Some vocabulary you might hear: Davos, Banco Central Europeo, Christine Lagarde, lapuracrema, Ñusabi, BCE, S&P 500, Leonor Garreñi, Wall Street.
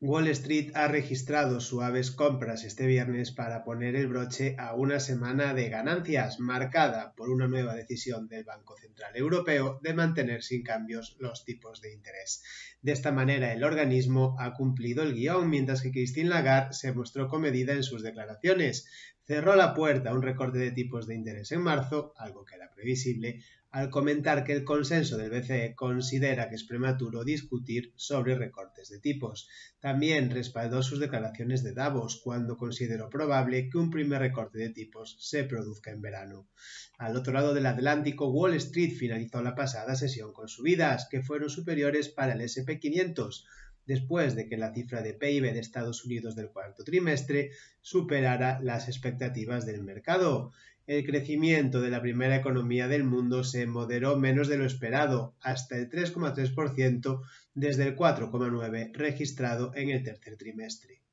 Wall Street ha registrado suaves compras este viernes para poner el broche a una semana de ganancias marcada por una nueva decisión del Banco Central Europeo de mantener sin cambios los tipos de interés. De esta manera, el organismo ha cumplido el guión, mientras que Christine Lagarde se mostró comedida en sus declaraciones. Cerró la puerta a un recorte de tipos de interés en marzo, algo que era previsible, al comentar que el consenso del BCE considera que es prematuro discutir sobre recortes de tipos. También respaldó sus declaraciones de Davos, cuando consideró probable que un primer recorte de tipos se produzca en verano. Al otro lado del Atlántico, Wall Street finalizó la pasada sesión con subidas, que fueron superiores para el S&P 500, después de que la cifra de PIB de Estados Unidos del cuarto trimestre superara las expectativas del mercado. El crecimiento de la primera economía del mundo se moderó menos de lo esperado, hasta el 3,3% desde el 4,9% registrado en el tercer trimestre.